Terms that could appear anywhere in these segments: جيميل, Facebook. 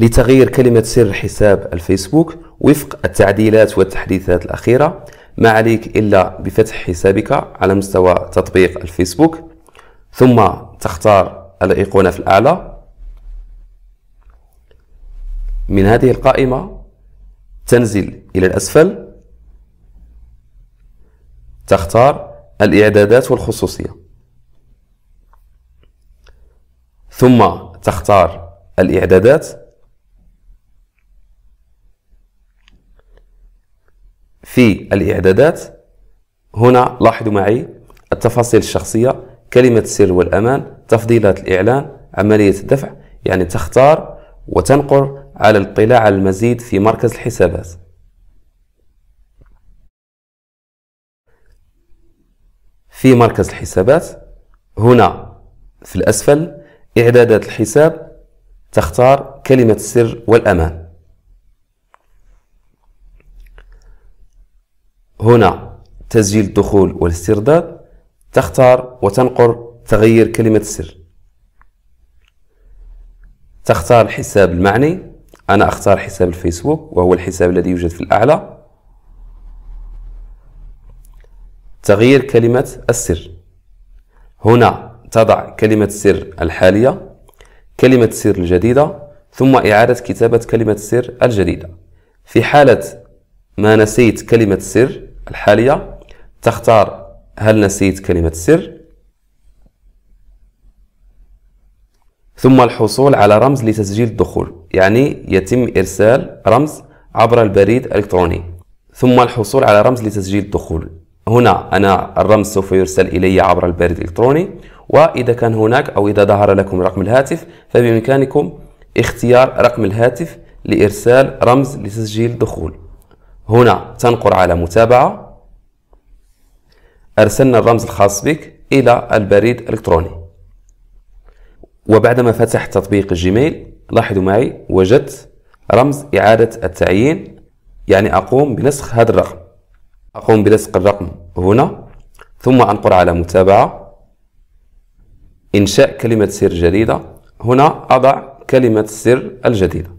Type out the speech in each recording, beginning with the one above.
لتغيير كلمة سر حساب الفيسبوك وفق التعديلات والتحديثات الأخيرة. ما عليك إلا بفتح حسابك على مستوى تطبيق الفيسبوك، ثم تختار الأيقونة في الأعلى من هذه القائمة، تنزل إلى الأسفل، تختار الإعدادات والخصوصية، ثم تختار الإعدادات. في الإعدادات هنا لاحظوا معي التفاصيل الشخصية، كلمة السر والأمان، تفضيلات الإعلان، عملية الدفع، يعني تختار وتنقر على الاطلاع على المزيد في مركز الحسابات. في مركز الحسابات هنا في الأسفل إعدادات الحساب، تختار كلمة السر والأمان. هنا تسجيل الدخول والاسترداد، تختار وتنقر تغيير كلمة السر. تختار الحساب المعني، أنا أختار حساب الفيسبوك وهو الحساب الذي يوجد في الأعلى. تغيير كلمة السر، هنا تضع كلمة السر الحالية، كلمة السر الجديدة، ثم إعادة كتابة كلمة السر الجديدة. في حالة ما نسيت كلمة السر الحالية تختار هل نسيت كلمة السر، ثم الحصول على رمز لتسجيل الدخول، يعني يتم إرسال رمز عبر البريد الإلكتروني. ثم الحصول على رمز لتسجيل الدخول، هنا أنا الرمز سوف يرسل إلي عبر البريد الإلكتروني. وإذا كان هناك أو إذا ظهر لكم رقم الهاتف فبإمكانكم اختيار رقم الهاتف لإرسال رمز لتسجيل الدخول. هنا تنقر على متابعة، أرسلنا الرمز الخاص بك إلى البريد الإلكتروني. وبعدما فتحت تطبيق الجيميل لاحظوا معي وجدت رمز إعادة التعيين، يعني أقوم بنسخ هذا الرقم، أقوم بلصق الرقم هنا، ثم أنقر على متابعة، إنشاء كلمة سر جديدة، هنا أضع كلمة السر الجديدة.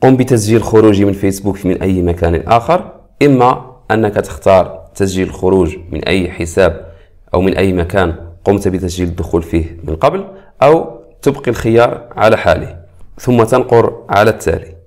قم بتسجيل خروجي من فيسبوك من أي مكان آخر، إما أنك تختار تسجيل الخروج من أي حساب أو من أي مكان قمت بتسجيل الدخول فيه من قبل، أو تبقي الخيار على حاله، ثم تنقر على التالي.